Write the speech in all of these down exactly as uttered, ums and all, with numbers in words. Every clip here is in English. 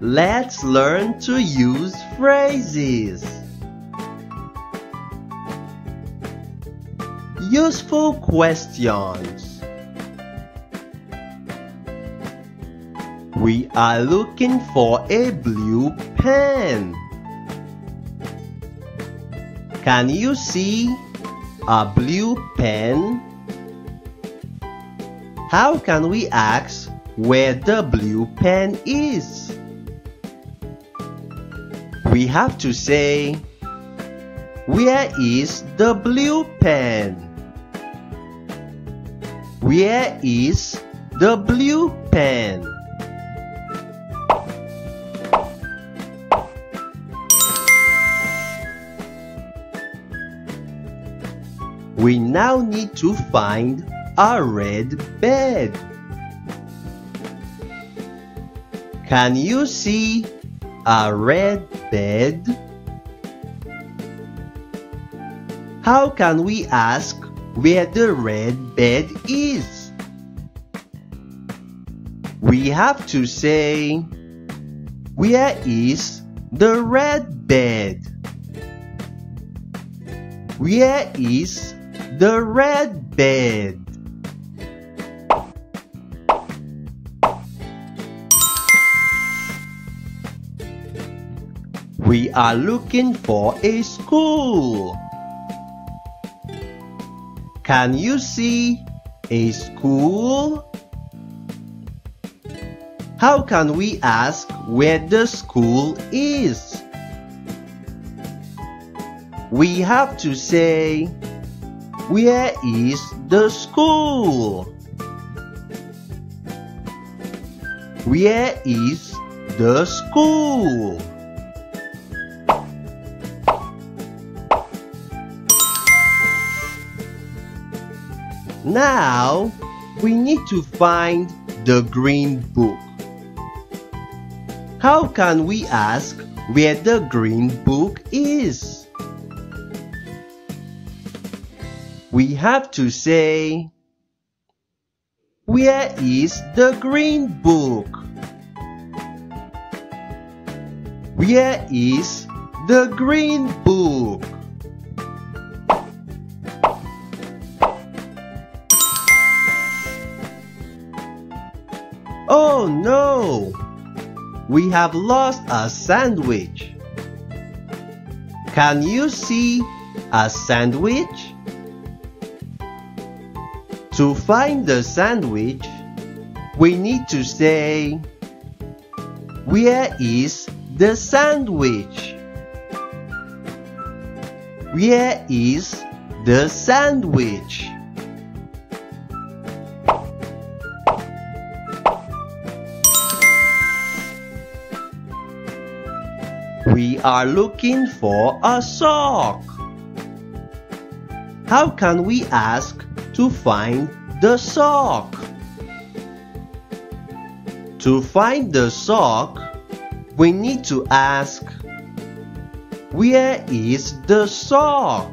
Let's learn to use phrases. Useful questions. We are looking for a blue pen. Can you see a blue pen? How can we ask where the blue pen is? We have to say, where is the blue pen? Where is the blue pen? We now need to find a red bed. Can you see a red bed? How can we ask where the red bed is? We have to say, where is the red bed? Where is the red bed? We are looking for a school. Can you see a school? How can we ask where the school is? We have to say, where is the school? Where is the school? Now, we need to find the green book. How can we ask where the green book is? We have to say, where is the green book? Where is the green book? Oh no! We have lost a sandwich. Can you see a sandwich? To find the sandwich, we need to say, where is the sandwich? Where is the sandwich? We are looking for a sock. How can we ask to find the sock? To find the sock, we need to ask, where is the sock?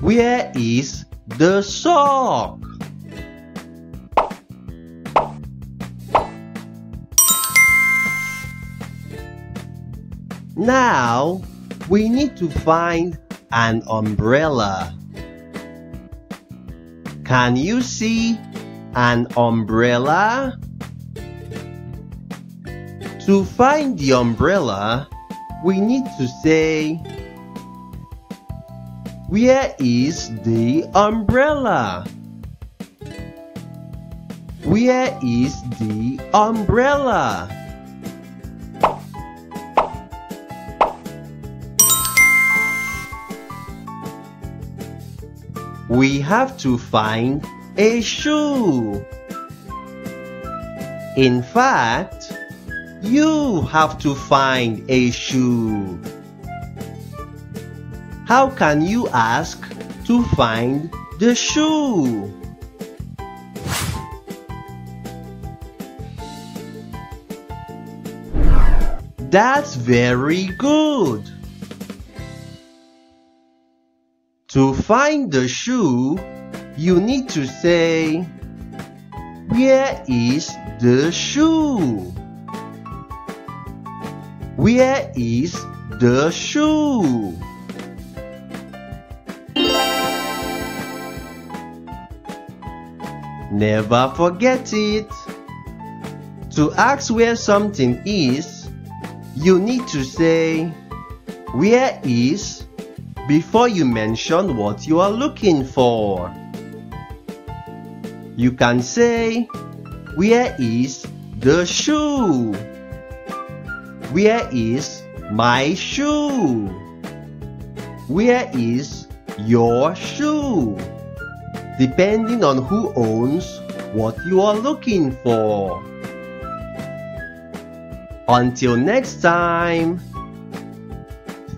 Where is the sock? Now, we need to find an umbrella. Can you see an umbrella? To find the umbrella, we need to say, where is the umbrella? Where is the umbrella? We have to find a shoe. In fact, you have to find a shoe. How can you ask to find the shoe? That's very good. To find the shoe, you need to say, where is the shoe? Where is the shoe? Never forget it. To ask where something is, you need to say where is before you mention what you are looking for. You can say where is the shoe? Where is my shoe? Where is your shoe? Depending on who owns what you are looking for. Until next time,